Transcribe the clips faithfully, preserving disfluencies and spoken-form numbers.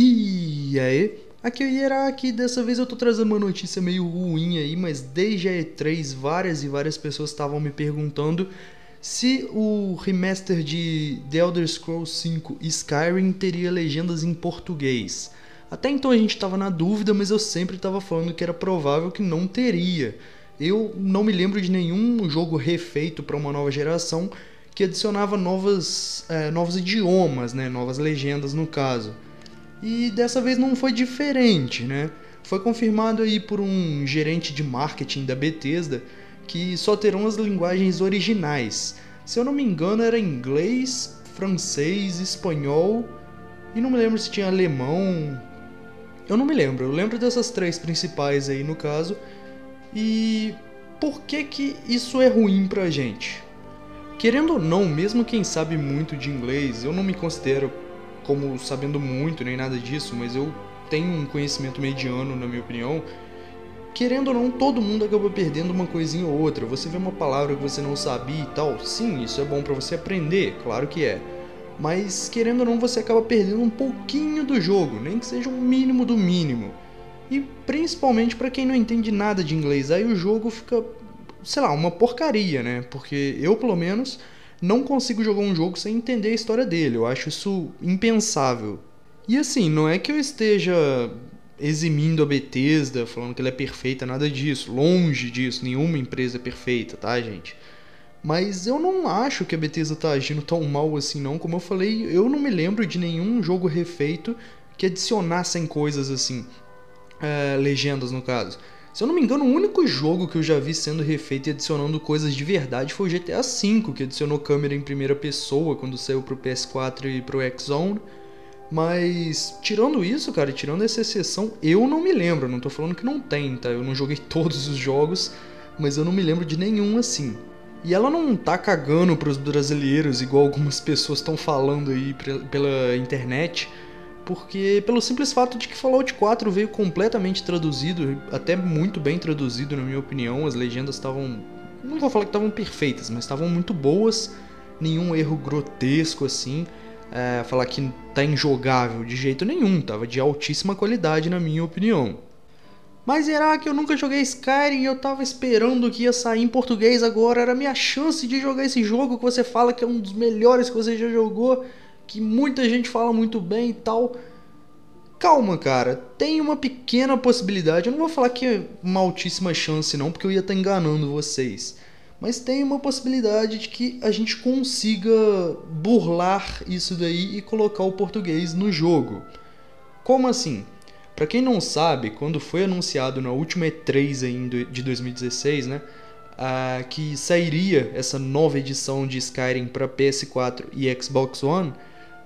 E aí, aqui é o Yerak, dessa vez eu tô trazendo uma notícia meio ruim aí, mas desde a E três várias e várias pessoas estavam me perguntando se o remaster de The Elder Scrolls cinco e Skyrim teria legendas em português. Até então a gente estava na dúvida, mas eu sempre estava falando que era provável que não teria. Eu não me lembro de nenhum jogo refeito para uma nova geração que adicionava novas, é, novos idiomas, né? Novas legendas no caso. E dessa vez não foi diferente, né? Foi confirmado aí por um gerente de marketing da Bethesda que só terão as linguagens originais. Se eu não me engano era inglês, francês, espanhol e não me lembro se tinha alemão. Eu não me lembro, eu lembro dessas três principais aí no caso. E por que que isso é ruim pra gente? Querendo ou não, mesmo quem sabe muito de inglês, eu não me considero como sabendo muito nem nada disso, mas eu tenho um conhecimento mediano na minha opinião. Querendo ou não, todo mundo acaba perdendo uma coisinha ou outra. Você vê uma palavra que você não sabia e tal, sim, isso é bom pra você aprender, claro que é. Mas querendo ou não, você acaba perdendo um pouquinho do jogo, nem que seja um mínimo do mínimo. E principalmente pra quem não entende nada de inglês, aí o jogo fica, sei lá, uma porcaria, né? Porque eu, pelo menos, não consigo jogar um jogo sem entender a história dele, eu acho isso impensável. E assim, não é que eu esteja eximindo a Bethesda, falando que ela é perfeita, nada disso, longe disso, nenhuma empresa é perfeita, tá gente? Mas eu não acho que a Bethesda tá agindo tão mal assim não, como eu falei, eu não me lembro de nenhum jogo refeito que adicionassem coisas assim. Uh, legendas no caso. Se eu não me engano, o único jogo que eu já vi sendo refeito e adicionando coisas de verdade foi o G T A cinco, que adicionou câmera em primeira pessoa quando saiu pro P S quatro e pro X-Zone. Mas tirando isso, cara, tirando essa exceção, eu não me lembro, não tô falando que não tem, tá? Eu não joguei todos os jogos, mas eu não me lembro de nenhum assim. E ela não tá cagando pros brasileiros igual algumas pessoas estão falando aí pela internet, porque pelo simples fato de que Fallout quatro veio completamente traduzido, até muito bem traduzido na minha opinião, as legendas estavam, não vou falar que estavam perfeitas, mas estavam muito boas, nenhum erro grotesco assim, é, falar que tá injogável de jeito nenhum, tava de altíssima qualidade na minha opinião. Mas será que eu nunca joguei Skyrim e eu tava esperando que ia sair em português agora, era a minha chance de jogar esse jogo que você fala que é um dos melhores que você já jogou, que muita gente fala muito bem e tal. Calma, cara, tem uma pequena possibilidade, eu não vou falar que é uma altíssima chance não, porque eu ia estar enganando vocês, mas tem uma possibilidade de que a gente consiga burlar isso daí e colocar o português no jogo. Como assim? Pra quem não sabe, quando foi anunciado na última E três de dois mil e dezesseis, né, ah, que sairia essa nova edição de Skyrim para P S quatro e Xbox One,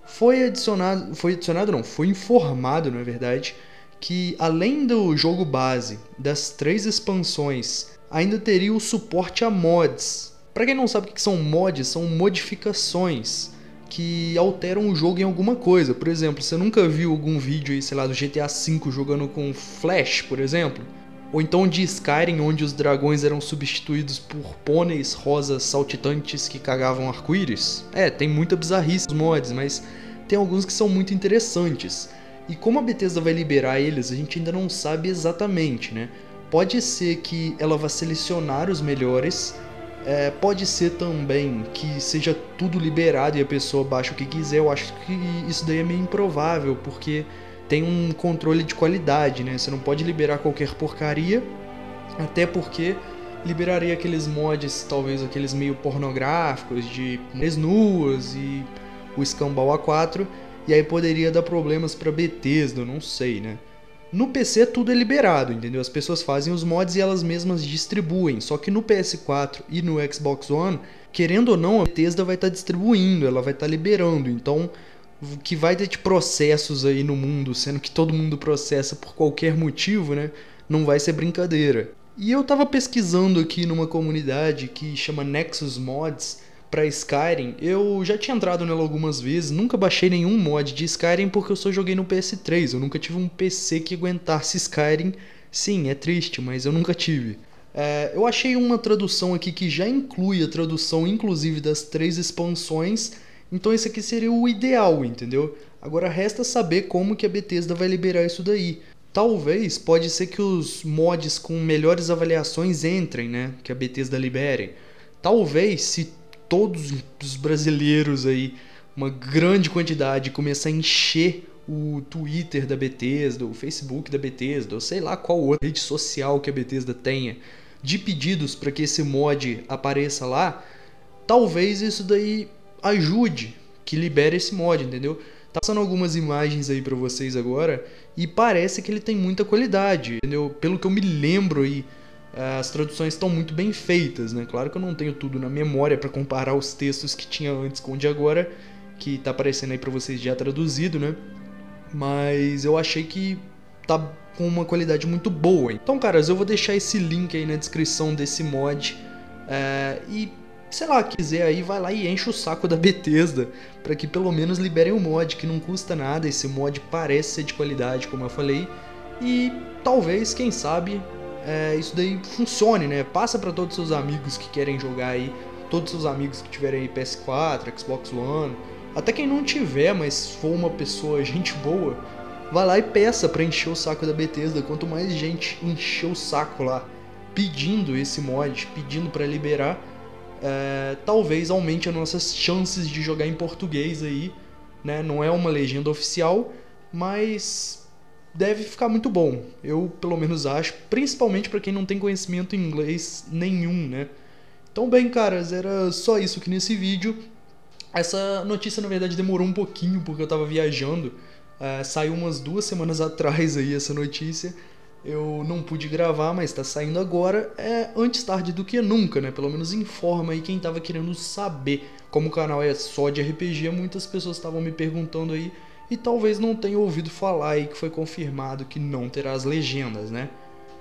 Foi adicionado, foi adicionado não, foi informado na verdade, que além do jogo base, das três expansões, ainda teria o suporte a mods. Pra quem não sabe o que são mods, são modificações que alteram o jogo em alguma coisa. Por exemplo, você nunca viu algum vídeo aí, sei lá, do G T A cinco jogando com Flash, por exemplo? Ou então de Skyrim, onde os dragões eram substituídos por pôneis rosas saltitantes que cagavam arco-íris? É, tem muita bizarrice nos mods, mas tem alguns que são muito interessantes. E como a Bethesda vai liberar eles, a gente ainda não sabe exatamente, né? Pode ser que ela vá selecionar os melhores, é, pode ser também que seja tudo liberado e a pessoa baixa o que quiser. Eu acho que isso daí é meio improvável, porque tem um controle de qualidade, né? Você não pode liberar qualquer porcaria, até porque liberaria aqueles mods, talvez aqueles meio pornográficos, de mulheres nuas e o escambau A quatro, e aí poderia dar problemas pra Bethesda, não sei, né? No P C tudo é liberado, entendeu? As pessoas fazem os mods e elas mesmas distribuem, só que no P S quatro e no Xbox One, querendo ou não, a Bethesda vai estar distribuindo, ela vai estar liberando, então que vai ter de processos aí no mundo, sendo que todo mundo processa por qualquer motivo, né? Não vai ser brincadeira. E eu tava pesquisando aqui numa comunidade que chama Nexus Mods pra Skyrim. Eu já tinha entrado nela algumas vezes, nunca baixei nenhum mod de Skyrim porque eu só joguei no P S três. Eu nunca tive um P C que aguentasse Skyrim. Sim, é triste, mas eu nunca tive. É, eu achei uma tradução aqui que já inclui a tradução, inclusive, das três expansões. Então esse aqui seria o ideal, entendeu? Agora resta saber como que a Bethesda vai liberar isso daí. Talvez, pode ser que os mods com melhores avaliações entrem, né? Que a Bethesda libere. Talvez, se todos os brasileiros aí, uma grande quantidade, começar a encher o Twitter da Bethesda, o Facebook da Bethesda, ou sei lá qual outra rede social que a Bethesda tenha, de pedidos para que esse mod apareça lá, talvez isso daí ajude, que libere esse mod, entendeu? Tá passando algumas imagens aí para vocês agora e parece que ele tem muita qualidade, entendeu? Pelo que eu me lembro aí, as traduções estão muito bem feitas, né? Claro que eu não tenho tudo na memória para comparar os textos que tinha antes com o de agora, que tá aparecendo aí para vocês já traduzido, né? Mas eu achei que tá com uma qualidade muito boa. Então, caras, eu vou deixar esse link aí na descrição desse mod. É, e, sei lá, quiser aí, vai lá e enche o saco da Bethesda para que pelo menos liberem o mod, que não custa nada. Esse mod parece ser de qualidade, como eu falei. E talvez, quem sabe, é, isso daí funcione, né? Passa para todos os seus amigos que querem jogar aí, todos os seus amigos que tiverem aí P S quatro, Xbox One... Até quem não tiver, mas for uma pessoa, gente boa, vai lá e peça pra encher o saco da Bethesda. Quanto mais gente encher o saco lá, pedindo esse mod, pedindo pra liberar, é, talvez aumente as nossas chances de jogar em português aí, né? Não é uma legenda oficial, mas deve ficar muito bom. Eu, pelo menos, acho, principalmente pra quem não tem conhecimento em inglês nenhum, né? Então, bem, caras, era só isso aqui nesse vídeo. Essa notícia, na verdade, demorou um pouquinho, porque eu tava viajando. Uh, saiu umas duas semanas atrás aí essa notícia. Eu não pude gravar, mas tá saindo agora. É antes tarde do que nunca, né? Pelo menos informa aí quem tava querendo saber. Como o canal é só de R P G, muitas pessoas estavam me perguntando aí. E talvez não tenha ouvido falar aí que foi confirmado que não terá as legendas, né?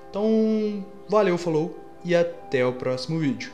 Então, valeu, falou e até o próximo vídeo.